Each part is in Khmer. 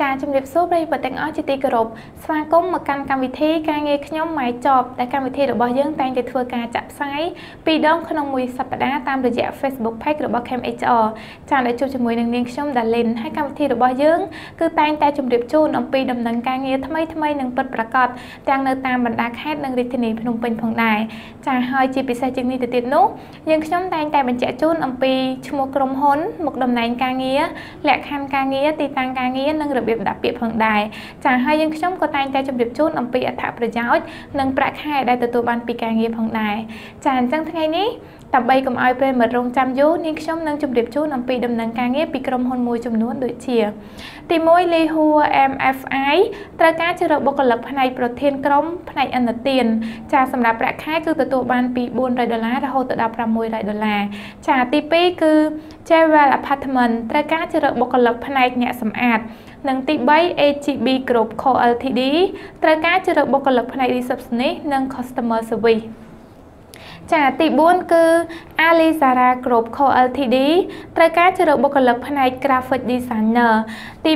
Facebook page របស់ CamHR ចា៎ តបីកុំឲ្យប្រិមត្តរងចាំយូរនាងខ្ញុំនឹងជម្រាបជូនអំពីដំណើរការងារពីក្រុមហ៊ុនមួយចំនួនដូចជា ទី 1 Lihu MFI ត្រូវការជ្រើសបុគ្គលិកផ្នែកប្រធានក្រុមផ្នែកអន្តទាន ចា សម្រាប់ ប្រាក់ ខែ គឺទទួលបាន ពី $400 រហូត ដល់ $600 ចា ទី 2 គឺ Jewel Apartment ត្រូវការជ្រើសបុគ្គលិកផ្នែកអ្នកសម្អាត និង ទី 3 HGB Group Co Ltd ត្រូវការជ្រើសបុគ្គលិកផ្នែក Receptionist និង Customer Service ចា ទី 4 គឺ Ali Group Co Ltd ត្រូវការជ្រើសបុគ្គលិកផ្នែក Graphic Designer ទី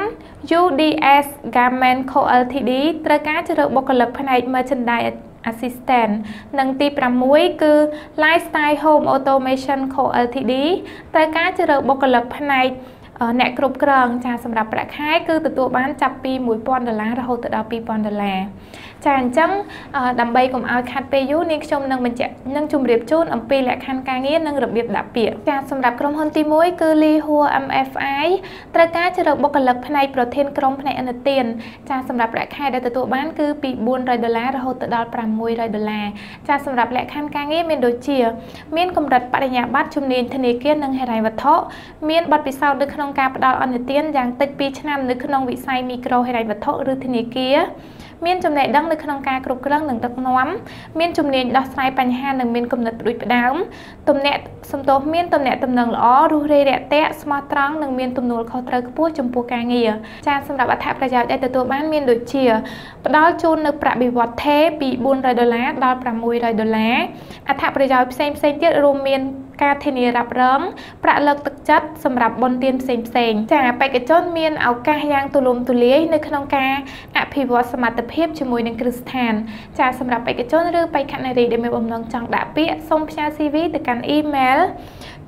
5 UDS Garment Co Ltd ត្រូវការជ្រើសបុគ្គលិកផ្នែក Merchandise Assistant និង ទី 6 គឺ Lifestyle Home Automation Co Ltd ត្រូវការជ្រើសបុគ្គលិកផ្នែក អ្នកគ្រប់គ្រងចាសម្រាប់ប្រាក់ខែគឺទទួលបានចាប់ពី $1000 រហូត ដល់ $2000 ចាអញ្ចឹងដើម្បីកុំឲ្យខាត់ពេលយូរនេះខ្ញុំនឹងជម្រាបជូនអំពីលក្ខខណ្ឌការងារនិងរបៀបដាក់ពាក្យចាសម្រាប់ក្រុមហ៊ុនទី 1 គឺ Lihu MFI ត្រូវការជ្រើសបុគ្គលិកផ្នែកប្រធានក្រុមផ្នែកអន្តទាន ចាសម្រាប់ប្រាក់ខែដែលទទួលបានគឺ ពី $400 រហូត ដល់ $600 ចាសម្រាប់លក្ខខណ្ឌការងារមានដូចជា មានកម្រិតបរិញ្ញាបត្រជំនាញធនាគារនិងហិរញ្ញវត្ថុ មានបទពិសោធន៍នៅក្នុង ការផ្ដល់អនុទានយ៉ាងតិច 2 ឆ្នាំនៅក្នុងវិស័យ មីក្រូហិរញ្ញវត្ថុឬធនាគារ មានចំណេះដឹងនៅក្នុងការគ្រប់គ្រងនិងដឹកនាំ ការធានារ៉ាប់រងប្រាក់លើកទឹកចិត្តសម្រាប់បុណ្យទានផ្សេងៗចាបេក្ខជនមានឱកាសយ៉ាងទូលំទូលាយនៅក្នុងការអភិវឌ្ឍសមត្ថភាពជាមួយនឹងគ្រឹះស្ឋានចាសម្រាប់បេក្ខជនឬបេក្ខនារីដែលមានបំណងចង់ដាក់ពាក្យសូមផ្ញើ CV ទៅកាន់ email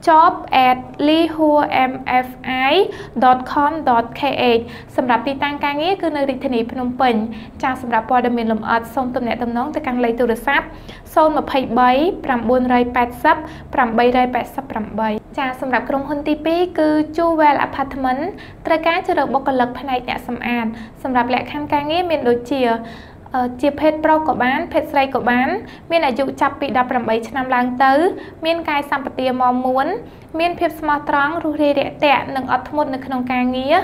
job@lihuamfi.com.kh សម្រាប់ទីតាំងការងារគឺនៅរាជធានីភ្នំពេញ ចាសម្រាប់ព័ត៌មានលម្អិតសូមទំនាក់ទំនងទៅកាន់លេខទូរស័ព្ទ 023 980 888 ចាសម្រាប់ក្រុមហ៊ុនទី 2 គឺ Jewel Apartment ត្រូវការជ្រើសបុគ្គលិកផ្នែកអ្នកសម្អាត សម្រាប់លក្ខខណ្ឌការងារមានដូចជា ជាភេទប្រុសក៏បានភេទស្រីក៏បានមានអាយុចាប់ពី 18 ឆ្នាំឡើងទៅមានកាយសម្បទាមាំមួនមានភាពស្មោះត្រង់រួសរាយរាក់ទាក់និងអត់ធ្មត់នៅក្នុងការងារ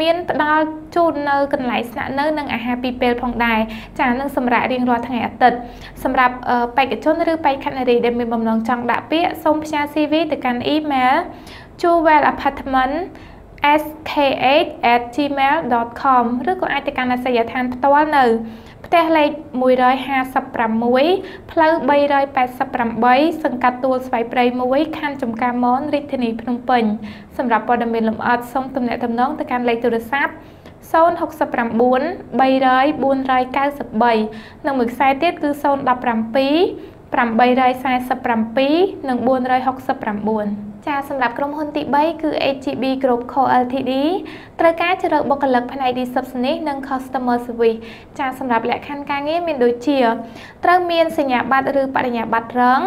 មានផ្ដល់ជូននៅកន្លែងស្នាក់នៅនិងអាហារពីពេលផងដែរចានឹងសម្រាប់រៀងរាល់ថ្ងៃអាទិត្យសម្រាប់បេក្ខជនឬបេក្ខនារីដែលមានបំណងចង់ដាក់ពាក្យសូមផ្ញើ CV ទៅកាន់ email Jewel Apartment hr@tbgroup.com ឬក៏អាចទៅកាន់អាសយដ្ឋានផ្ទាល់នៅ ផ្ទះលេខ 156 ផ្លូវ 388 សង្កាត់ទួលស្វាយព្រៃ 1 ខណ្ឌចំការមន រាជធានីភ្នំពេញ សម្រាប់ព័ត៌មានលម្អិតសូមទំនាក់ទំនងទៅកាន់លេខទូរស័ព្ទ 069 300 493 និង មួយ ខ្សែ ទៀត គឺ 017 847 និង 469 ចាសម្រាប់ក្រុមហ៊ុនទី 3 គឺ HGB Group Co Ltd ត្រូវការជ្រើសបុគ្គលិកផ្នែក Receptionist និង Customer Service ចាសម្រាប់លក្ខខណ្ឌការងារមានដូចជា ត្រូវមានសញ្ញាបត្រឬបរិញ្ញាបត្ររឹង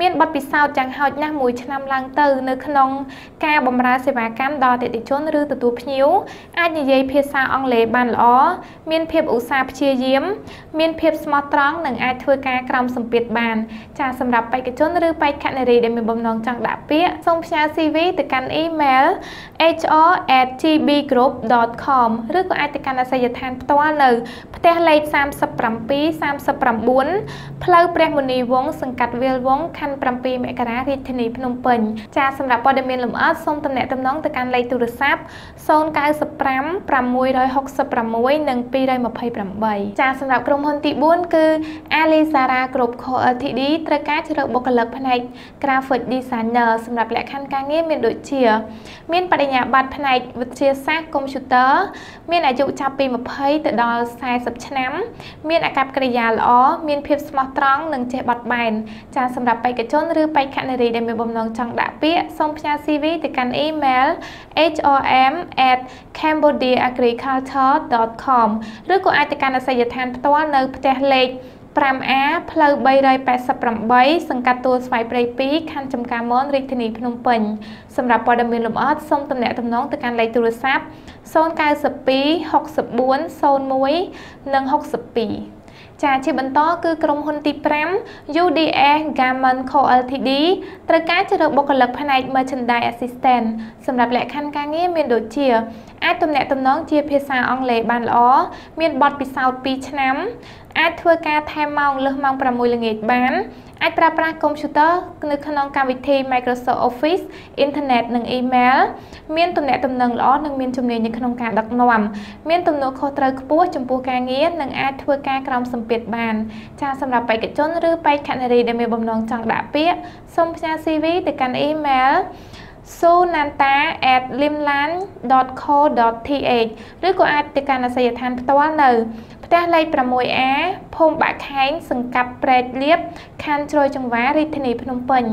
មានបទពិសោធន៍យ៉ាងហោចណាស់ 1 ឆ្នាំឡើងទៅនៅក្នុងការបម្រើសេវាកម្មដល់អតិថិជនឬទទួលភ្ញៀវ អាចនិយាយភាសាអង់គ្លេសបានល្អ មានភាពឧស្សាហ៍ព្យាយាម មានភាពស្មោះត្រង់ និង អាចធ្វើការក្រោមសម្ពាធបាន ចាសម្រាប់បេក្ខជនឬបេក្ខនារីដែលមានបំណងចង់ដាក់ពាក្យ ផ្ញើ CV ទៅកាន់ email hr@tbgroup.com ឬក៏អាចទៅកាន់អាសយដ្ឋានផ្ទាល់នៅ ផ្ទះលេខ 37 39 ផ្លូវព្រះមុនីវង្ស សង្កាត់វាលវង្ស ខណ្ឌ 7 មករា រាជធានីភ្នំពេញ ចាសម្រាប់ព័ត៌មានលម្អិតសូមទំនាក់ទំនងទៅកាន់លេខទូរស័ព្ទ 095 666 និង 228 ចាសម្រាប់ក្រុមហ៊ុនទី 4 គឺ Ali Group Co Ltd ត្រូវការជ្រើសបុគ្គលិកផ្នែក Graphic Designer សម្រាប់ ក្ខខណ្ឌការងារមានដូចជាមានបរិញ្ញាបត្រផ្នែកវិទ្យាសាស្ត្រកុំព្យូទ័រមានអាយុចាប់ពី20ទៅដល់40ឆ្នាំមានអាកប្បកិរិយាល្អមានភាពស្មោះត្រង់និងចេះបត់បែនចា៎សម្រាប់បេក្ខជនឬបេក្ខនារីដែលមានបំណងចង់ដាក់ពាក្យសូមផ្ញើ CV ទៅកាន់ email hrm@cambodiaagriculture.com ឬក៏អាចទៅកាន់អាសយដ្ឋានផ្ទាល់នៅផ្ទះលេខ 5A ផ្លូវ388សង្កាត់ទួលស្វាយព្រៃ2ខណ្ឌចំការមនរាជធានីភ្នំពេញសម្រាប់ព័ត៌មានលម្អិតសូមទំនាក់ទំនងទៅកាន់លេខទូរស័ព្ទ0926401062ចា៎ជាបន្តគឺក្រុមហ៊ុនទី5 UDS Garment Co Ltd ត្រូវការជ្រើសរើសបុគ្គលិកផ្នែក Merchandise Assistant សម្រាប់លក្ខខណ្ឌការងារមានដូចជាអាចទំនាក់ទំនងជាភាសាអង់គ្លេសបានល្អមានបទពិសោធន៍2ឆ្នាំអាចធ្វើការថែមម៉ោងលើសម៉ោង6ល្ងាចបានអាចប្រើប្រាស់កុំព្យូទ័រនៅក្នុងកម្មវិធី Microsoft Office អ៊ីនធឺណិតនិង email មានទំនាក់ទំនងល្អនិងមានជំនាញនៅក្នុងការដឹកនាំមានទំនួលខុសត្រូវខ្ពស់ចំពោះការងារនិងអាចធ្វើការក្រោមសម្ពាធបានចា៎សម្រាប់បេក្ខជនឬបេក្ខនារីដែលមានបំណងចង់ដាក់ពាក្យសូមផ្ញើ CV ទៅកាន់ email sonanta@limlan.co.th ឬក៏អាចទៅកាន់អាសយដ្ឋានផ្ទាល់នៅផ្ទះលេខ 6A ភូមិបាក់ខែងសង្កាត់ព្រែកលាបខណ្ឌជ្រោយចង្វារាជធានីភ្នំពេញ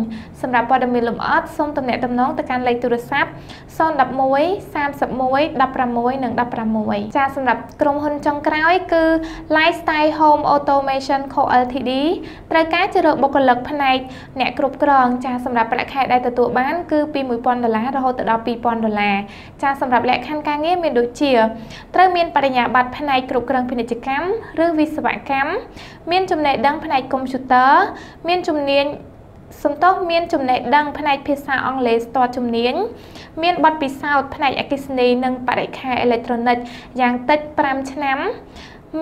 សម្រាប់ព័ត៌មានលម្អិតសូមទំនាក់ទំនងទៅកាន់លេខទូរស័ព្ទ011 31 16 16ចា៎សម្រាប់ក្រុមហ៊ុនចុងក្រោយគឺ Lifestyle Home Automation Co Ltd ត្រូវការជ្រើសរើសបុគ្គលិកផ្នែកអ្នកគ្រប់គ្រងចា៎សម្រាប់ប្រាក់ខែដែលទទួលបានគឺពី$1000 រហូតដល់$2000ចា៎សម្រាប់លក្ខខណ្ឌការងារមានដូចជាត្រូវមានបរិញ្ញាបត្រផ្នែកគ្រប់គ្រងពាណិជ្ជកម្មឬវិស្វកម្មមានចំណេះដឹងផ្នែកកុំព្យូទ័រមានជំនាញមានចំណេះដឹងផ្នែកភាសាអង់គ្លេសស្ទាត់ជំនាញមានបទពិសោធន៍ផ្នែកអគ្គិសនីនិងបរិក្ខារអេឡិចត្រូនិកយ៉ាងតិច5ឆ្នាំ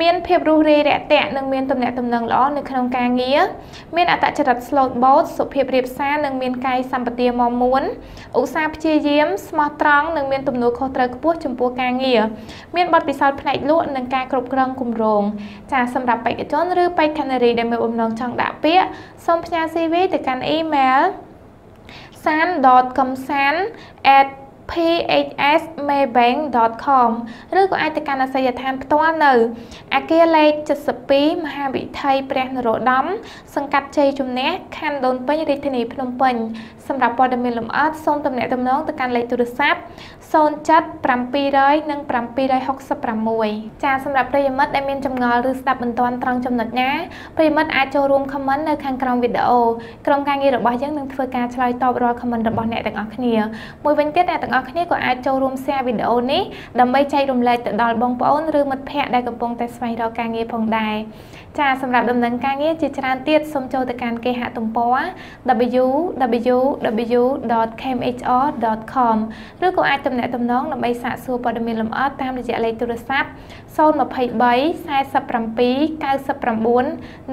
មានភាពរួសរាយរាក់ទាក់និងមានទំនាក់ទំនងល្អនៅក្នុងការងារមានអត្តចរិត Slow Boat សុភាពរាបសារនិងមានកាយសម្បទាមាំមួនឧស្សាហ៍ព្យាយាមស្មោះត្រង់និងមានទំនួលខុសត្រូវខ្ពស់ចំពោះការងារមានបទពិសោធន៍ផ្នែកលក់និងការគ្រប់គ្រងគម្រោងចា៎សម្រាប់បេក្ខជនឬបេក្ខនារីដែលមានបំណងចង់ដាក់ពាក្យសូមផ្ញើ CV ទៅកាន់ email san.kamsan@phsmebank.com ឬក៏អាចទៅកាន់អាសយដ្ឋានផ្ទាល់នៅអគារលេខ72មហាវិថីព្រះនរោត្តមសង្កាត់ជ័យជំនះខណ្ឌដូនពេញរាជធានីភ្នំពេញសម្រាប់ព័ត៌មានលម្អិតសូមទំនាក់ទំនងទៅកាន់លេខទូរស័ព្ទ07700766ចា៎សម្រាប់ប្រិយមិត្តដែលមានចម្ងល់ឬស្ដាប់មិនទាន់ត្រង់ចំណុចណាប្រិយមិត្តអាចចូលរួម comment នៅខាងក្រោមវីដេអូក្រុមការងាររបស់យើងនឹងធ្វើការឆ្លើយតបរាល់ comment របស់អ្នកទាំងអស់គ្នាមួយវិញទៀតអ្នកទាំងអស់គ្នាក៏អាចចូលរួម share វីដេអូនេះដើម្បីចែករំលែកទៅដល់បងប្អូនឬមិត្តភ័ក្តិដែលកំពុងតែស្វែងរកការងារផងដែរចា៎សម្រាប់ដំណើរការងារជាច្រើនទៀតសូមចូលទៅកាន់គេហទំព័រ www.camho.com ឬក៏អាចទំនាក់ទំនងដើម្បីសាកសួរព័ត៌មានលម្អិតតាមរយៈលេខទូរស័ព្ទ023 47 99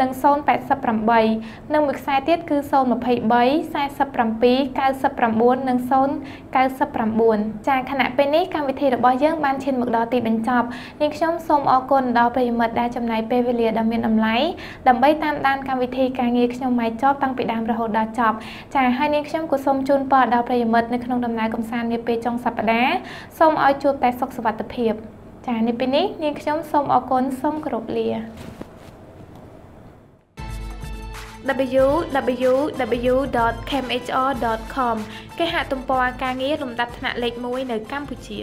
និង088 និងមួយខ្សែទៀតគឺ023 47 99 និង099ចា៎ខណៈពេលនេះកម្មវិធីរបស់យើងបានឈានមកដល់ទីបញ្ចប់នាងខ្ញុំសូមអរគុណដល់ប្រិយមិត្តដែលចំណាយពេលវេលាដ៏មានតម្លៃដើម្បីតាមដានកម្មវិធីការងារខ្ញុំមកចប់តាំងពីដើមរហូតដល់ចប់ចា៎ហើយនាងខ្ញុំក៏សូមជូនពរដល់ប្រិយមិត្តនៅក្នុងដំណើរកំសាន្តនាពេលចុងសប្តាហ៍សូមឲ្យជួបតែសុខសុវត្ថិភាពចា៎នេះពេលនេះនាងខ្ញុំសូមអរគុណសូមគោរពលា www.camho.com គេហទំព័រការងារលំដាប់ថ្នាក់លេខ1នៅកម្ពុជា